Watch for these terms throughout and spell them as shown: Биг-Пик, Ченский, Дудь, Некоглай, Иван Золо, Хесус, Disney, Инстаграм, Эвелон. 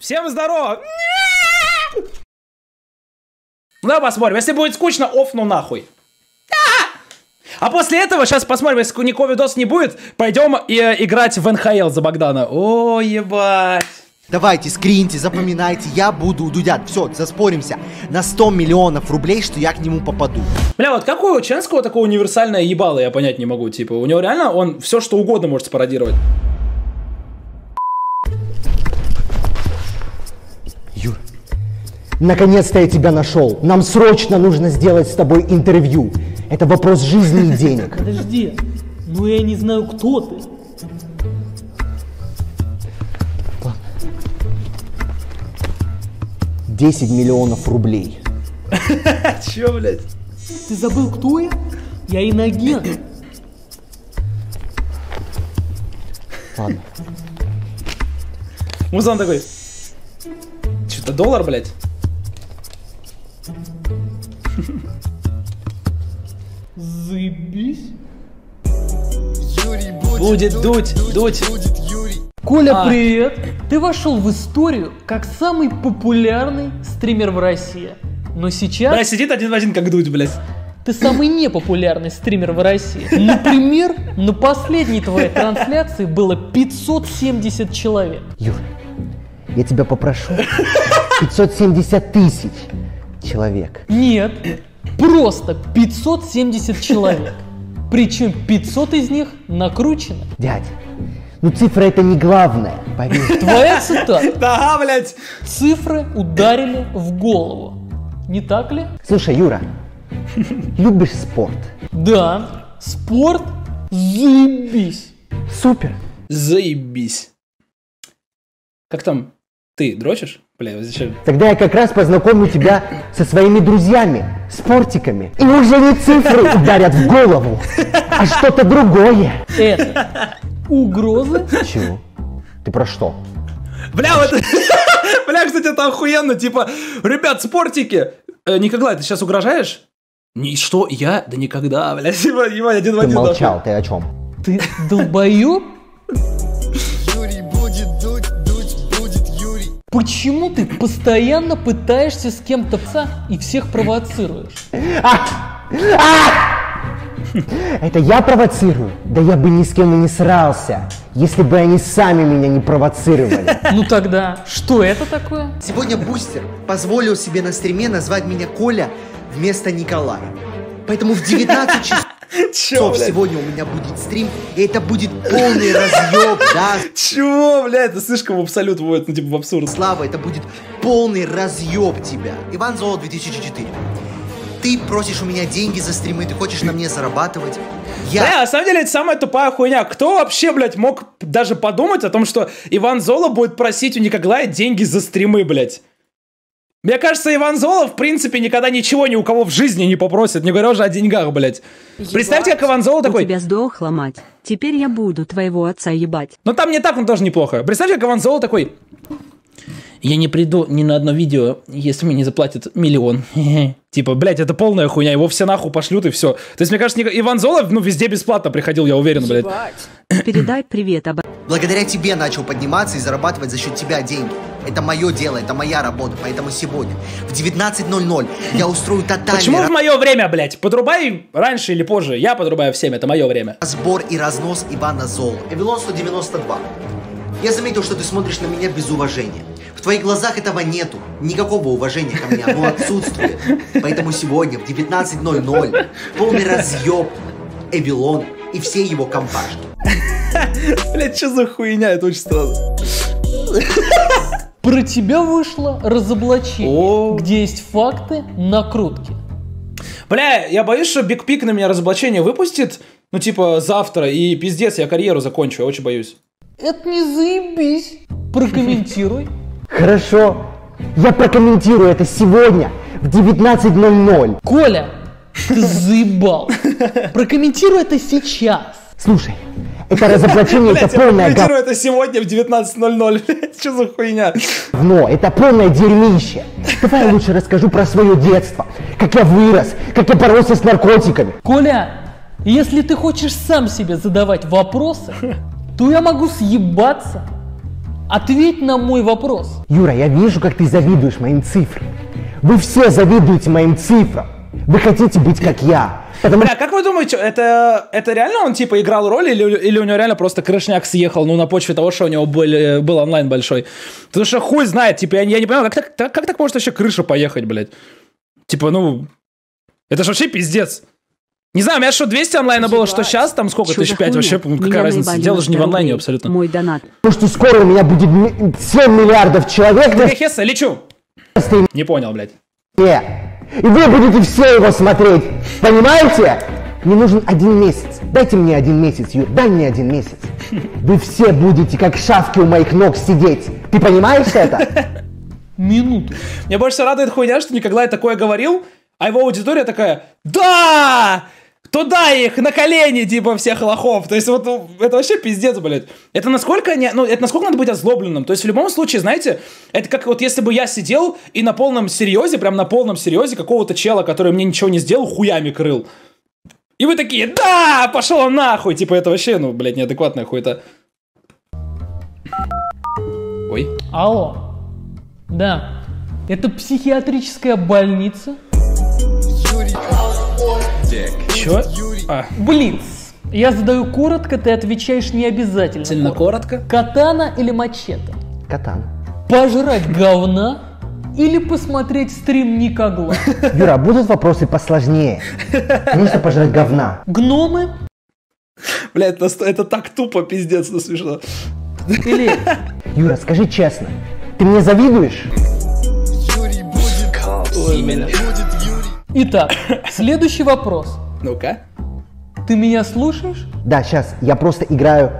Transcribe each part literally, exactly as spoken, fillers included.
Всем здорово! Ну, посмотрим. Если будет скучно, оф, ну нахуй. А после этого, сейчас посмотрим, если никакого видоса не будет, пойдем и играть в эн ха эл за Богдана. О, ебать. Давайте, скриньте, запоминайте, я буду у Дудя. Все, заспоримся на сто миллионов рублей, что я к нему попаду. Бля, вот какое у Ченского такое универсальное ебало, я понять не могу. Типа, у него реально он все что угодно может спародировать. Юр, наконец-то я тебя нашел. Нам срочно нужно сделать с тобой интервью. Это вопрос жизни и денег. Подожди, ну я не знаю, кто ты. десять миллионов рублей. Че, блядь? Ты забыл, кто я? Я иноагент. Ладно. Музан такой. Что-то доллар, блядь? Заебись. Юрий будет, будет дуть, дуть, дуть. Будет Юрий. Коля, а. Привет. Ты вошел в историю как самый популярный стример в России. Но сейчас... Бля, сидит один в один как дуть, блядь. Ты самый непопулярный стример в России. Например, на последней твоей трансляции было пятьсот семьдесят человек. Юр, я тебя попрошу. пятьсот семьдесят тысяч человек. Нет, просто пятьсот семьдесят человек. Причем пятьсот из них накручено. Дядя. Ну цифра это не главное, поверь. Твоя цитата? Да, блядь. Цифры ударили в голову. Не так ли? Слушай, Юра, любишь спорт? Да, спорт заебись. Супер. Заебись. Как там? Ты дрочишь? Бля, зачем? Тогда я как раз познакомлю тебя со своими друзьями, спортиками. И уже не цифры ударят в голову, а что-то другое. Это... Угрозы? Чего? Ты про что? Бля, вот... Бля, кстати, это охуенно, типа, ребят, спортики, э, Некоглай, ты сейчас угрожаешь? Ни что, я? Да никогда, бля, типа, Иван, один в один. Ты молчал, нахуй. Ты о чем? Ты долбоёб? Юрий будет дуть, дуть, будет Юрий. Почему ты постоянно пытаешься с кем-то пса и всех провоцируешь? А! А! Это я провоцирую? Да я бы ни с кем и не срался, если бы они сами меня не провоцировали. Ну тогда, что это такое? Сегодня Бустер позволил себе на стриме назвать меня Коля вместо Николая. Поэтому в девятнадцать часов сегодня у меня будет стрим, и это будет полный разъеб, да? Чего, бля, это слишком в абсолют вводит, ну типа в абсурд. Слава, это будет полный разъеб тебя. Иван Золо две тысячи четыре. Ты просишь у меня деньги за стримы, ты хочешь на мне зарабатывать. Я... Бля, на самом деле это самая тупая хуйня. Кто вообще, блядь, мог даже подумать о том, что Иван Золо будет просить у Некоглая деньги за стримы, блядь? Мне кажется, Иван Золо, в принципе, никогда ничего ни у кого в жизни не попросит, не говоря уже о деньгах, блядь. Ебать. Представьте, как Иван Золо такой... У тебя сдох ломать. Теперь я буду твоего отца ебать. Но там не так, он тоже неплохо. Представьте, как Иван Золо такой... Я не приду ни на одно видео, если мне не заплатят миллион. Типа, блядь, это полная хуйня, его все нахуй пошлют и все. То есть, мне кажется, Иван Золо, ну, везде бесплатно приходил, я уверен, блядь. Передай привет, оба... Благодаря тебе начал подниматься и зарабатывать за счет тебя деньги. Это мое дело, это моя работа, поэтому сегодня в девятнадцать ноль ноль я устрою тотальный... Почему в мое время, блядь? Подрубай раньше или позже, я подрубаю в семь, это мое время. Разбор и разнос Ивана Золо. Эвелон сто девяносто два. Я заметил, что ты смотришь на меня без уважения. В твоих глазах этого нету. Никакого уважения ко мне, оно отсутствует. Поэтому сегодня в девятнадцать ноль ноль полный разъеб Эвелон и все его компашки. Блядь, что за хуйня? Это очень странно. Про тебя вышло разоблачение, где есть факты накрутки. Бля, я боюсь, что Биг-Пик на меня разоблачение выпустит, ну типа завтра, и пиздец, я карьеру закончу, я очень боюсь. Это не заебись. Прокомментируй. Хорошо, я прокомментирую это сегодня в девятнадцать ноль ноль. Коля, ты заебал. Прокомментируй это сейчас. Слушай, это разоблачение, это полное... Я прокомментирую это сегодня в девятнадцать ноль ноль. Что за хуйня? Но это полное дерьмище. Давай я лучше расскажу про свое детство. Как я вырос, как я боролся с наркотиками. Коля, если ты хочешь сам себе задавать вопросы, то я могу съебаться Ответь на мой вопрос. Юра, я вижу, как ты завидуешь моим цифрам. Вы все завидуете моим цифрам. Вы хотите быть как я. Потому... Бля, как вы думаете, это, это реально он типа играл роль, или, или у него реально просто крышняк съехал, ну, на почве того, что у него был, был онлайн большой? Потому что хуй знает, типа, я, я не понимаю, как так, как так может вообще крыша поехать, блядь? Типа, ну, это же вообще пиздец. Не знаю, у меня что двести онлайна было, что сейчас, там сколько, тысяч пять вообще, какая разница, дело же не в онлайне абсолютно. Мой донат. Потому что скоро у меня будет семь миллиардов человек. Я хеса, лечу. Не понял, блядь. И вы будете все его смотреть, понимаете? Мне нужен один месяц. Дайте мне один месяц, Юр, дай мне один месяц. Вы все будете как шавки у моих ног сидеть. Ты понимаешь это? Минуту. Мне больше всего радует хуйня, что Некоглай такое говорил, а его аудитория такая: да! Туда их, на колени, типа, всех лохов. То есть, вот, это вообще пиздец, блядь. Это насколько, не, ну, это насколько надо быть озлобленным. То есть, в любом случае, знаете, это как вот если бы я сидел и на полном серьезе, прям на полном серьезе какого-то чела, который мне ничего не сделал, хуями крыл. И вы такие: да, пошел он нахуй. Типа, это вообще, ну, блядь, неадекватная хуйта. Ой. Алло. Да. Это психиатрическая больница. Юрий. Чё? А. Блиц. Я задаю коротко, ты отвечаешь не обязательно. Сильно коротко. Катана или мачете? Катана. Пожрать говна или посмотреть стрим Некоглая? Юра, будут вопросы посложнее. Нужно пожрать говна. Гномы? Бля, это, это так тупо, пиздец, но смешно. Или... Юра, скажи честно, ты мне завидуешь? Юрий будет... Ой, именно. Итак, следующий вопрос. Ну-ка. Ты меня слушаешь? Да, сейчас. Я просто играю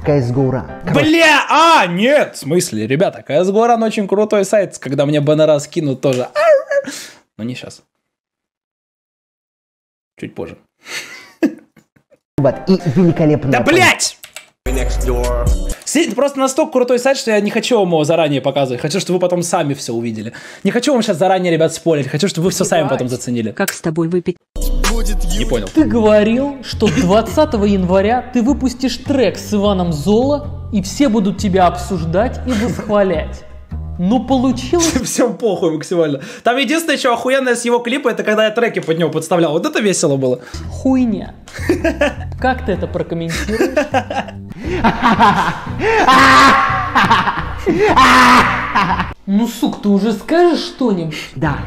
в си эс го Run. Бля, а, нет, в смысле, ребята, си эс го Run очень крутой сайт, когда мне баннера скинут тоже. Но не сейчас. Чуть позже. И великолепно. Да, блять! Просто настолько крутой сайт, что я не хочу вам его заранее показывать. Хочу, чтобы вы потом сами все увидели. Не хочу вам сейчас заранее, ребят, спойлерить. Хочу, чтобы вы все сами потом заценили. Как с тобой выпить? Не понял. Ты говорил, что двадцатого января ты выпустишь трек с Иваном Золо, и все будут тебя обсуждать и восхвалять. Но получилось... Всем похуй максимально. Там единственное, что охуенное с его клипа, это когда я треки под него подставлял. Вот это весело было. Хуйня. Как ты это прокомментируешь? Ну, сука, ты уже скажешь что-нибудь? Да.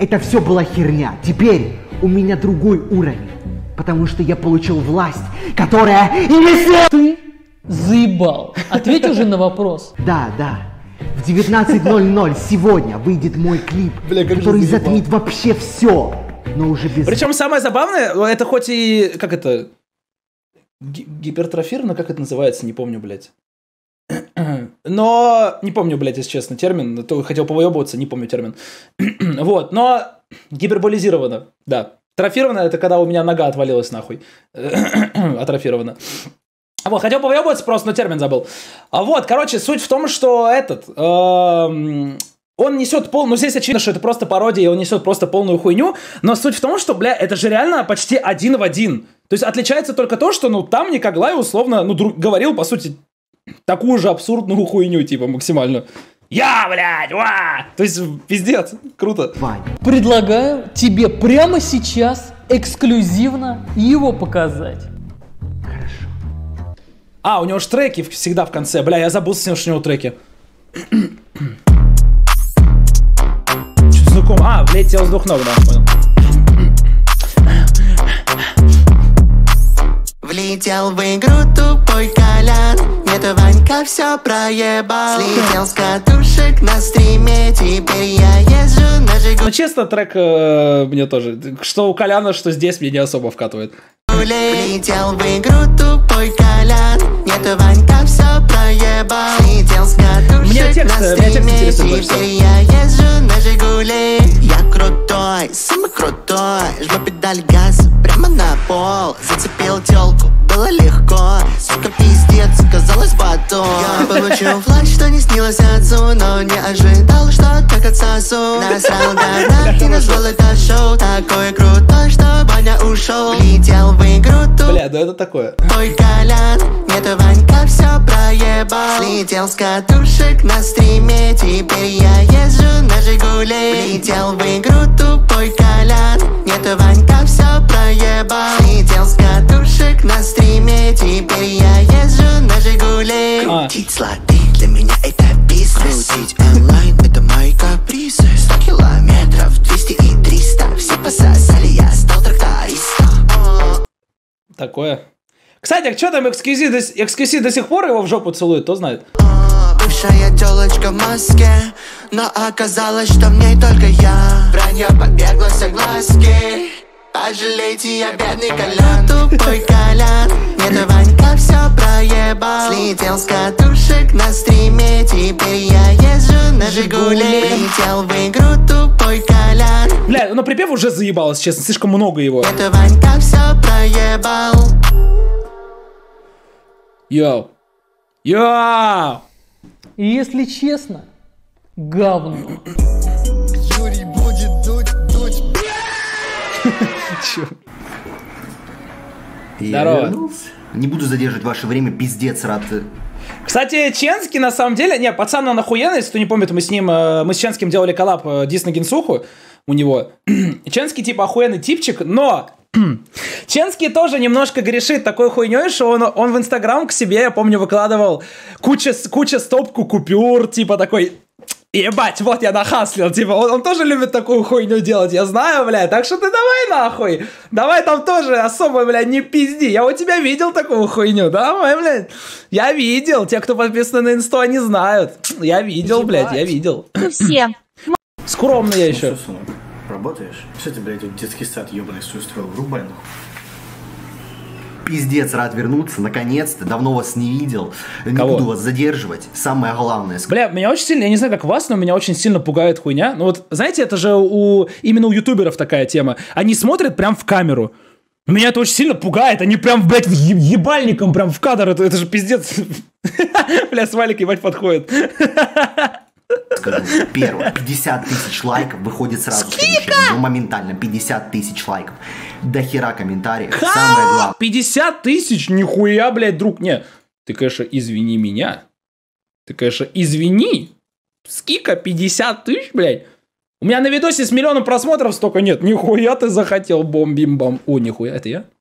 Это все была херня. Теперь у меня другой уровень. Потому что я получил власть, которая... Ты заебал. Ответь уже на вопрос. Да, да. В девятнадцать ноль ноль сегодня выйдет мой клип, бля, который затмит вообще все, но уже без... Причем самое забавное, это хоть и... Как это? Гипертрофировано, как это называется? Не помню, блядь. Но... Не помню, блядь, если честно, термин. То хотел повыебываться, не помню термин. Вот, но гиперболизировано, да. Трофировано — это когда у меня нога отвалилась нахуй. Атрофировано. Вот, хотел повыебываться просто, но термин забыл. А вот, короче, суть в том, что этот... Э он несет полную... Ну, здесь очевидно, что это просто пародия, и он несет просто полную хуйню. Но суть в том, что, бля, это же реально почти один в один. То есть отличается только то, что, ну, там Некоглай условно, ну, говорил, по сути, такую же абсурдную хуйню, типа, максимально. Я, блядь, уа! То есть, пиздец, круто. Предлагаю тебе прямо сейчас эксклюзивно его показать. А, у него же треки всегда в конце. Бля, я забыл, с ним, что у него треки. Что с звуком? А, влетел с двух ног, да, понял. Влетел в игру тупой колян. Нету Ванька, все проебал. Слетел с катушек на стриме. Теперь я езжу на жигу. Ну, честно, трек э, мне тоже. Что у Коляна, что здесь, мне не особо вкатывает. Влетел в игру тупой колян. Нету Ванька, все проебал. Слетел с катушек на стриме. Теперь я езжу на жигуле. Я крутой, самый крутой. Жму педаль газа прямо на пол. Зацепил телку, было легко. Сука, пиздец. нет, казалось потом. Я получил флаг, что не снилось отцу, но не ожидал, что так отсосу. Насрал донат и назвал это шоу такой крутой, что Баня ушел. Летел в игру тут. Бля, да это такое. Ой, Колян, нету Ванька, все проебал. Слетел с катушек на стриме, теперь я езжу на Жигуле. Летел в игру тупой Колян, нету Ванька, все проебал. Слетел с катушек на стриме, теперь я езжу на Жигуле. Крутить слоты, для меня это бизнес. Крутить онлайн, это мои капризы. Сто километров, двести и триста. Все пососали, я стал трактористом. Такое. Кстати, а что там экскизи? Экскизи до сих пор его в жопу целует, кто знает. Бывшая телочка в маске, но оказалось, что в ней только я. Вранье побегло все глазки. Пожалейте, я бедный Колян. Тупой Колян, нету Ванька, все проебал. Слетел с катушек на стриме, теперь я езжу на Жигуле. Летел в игру тупой Колян. Бля, ну припев уже заебал, если честно, слишком много его. Нету Ванька, все проебал. Йоу. Йоу. Если честно, говно. Юрий будет дуть, дуть. Чё? Здорово. Не буду задерживать ваше время, пиздец, рад. Кстати, Ченский на самом деле... Не, пацан, он охуенный, если кто не помнит, мы с ним... Мы с Ченским делали коллаб Disney Генсуху у него. Ченский типа охуенный типчик, но... Ченский тоже немножко грешит такой хуйней, что он, он в Инстаграм к себе, я помню, выкладывал куча, куча стопку купюр, типа такой, ебать, вот я нахаслил, типа, он, он тоже любит такую хуйню делать, я знаю, бля, так что ты давай нахуй, давай там тоже особо, бля, не пизди, я у тебя видел такую хуйню, давай, бля, я видел, те, кто подписаны на инсту, они знают, я видел, блядь, я видел. Мы все. Скромно я еще. Работаешь? Что ты, блядь, детский сад ебаный все устроил? Врубай, нахуй. Пиздец, рад вернуться, наконец-то, давно вас не видел. Кого? Не буду вас задерживать, самое главное. Бля, меня очень сильно, я не знаю, как вас, но меня очень сильно пугает хуйня. Ну вот, знаете, это же у, именно у ютуберов такая тема. Они смотрят прям в камеру. Меня это очень сильно пугает, они прям, блядь, ебальником прям в кадр, это, это же пиздец. Бля, свалик ебать подходит. Скажу, первое, пятьдесят тысяч лайков выходит сразу. Ну, моментально, пятьдесят тысяч лайков. До хера комментариев. Самое главное. пятьдесят тысяч? Нихуя, блядь, друг. Не, ты, конечно, извини меня. Ты, конечно, извини. Скика, пятьдесят тысяч, блядь. У меня на видосе с миллионом просмотров столько нет. Нихуя ты захотел, бом-бим-бом. О, нихуя, это я?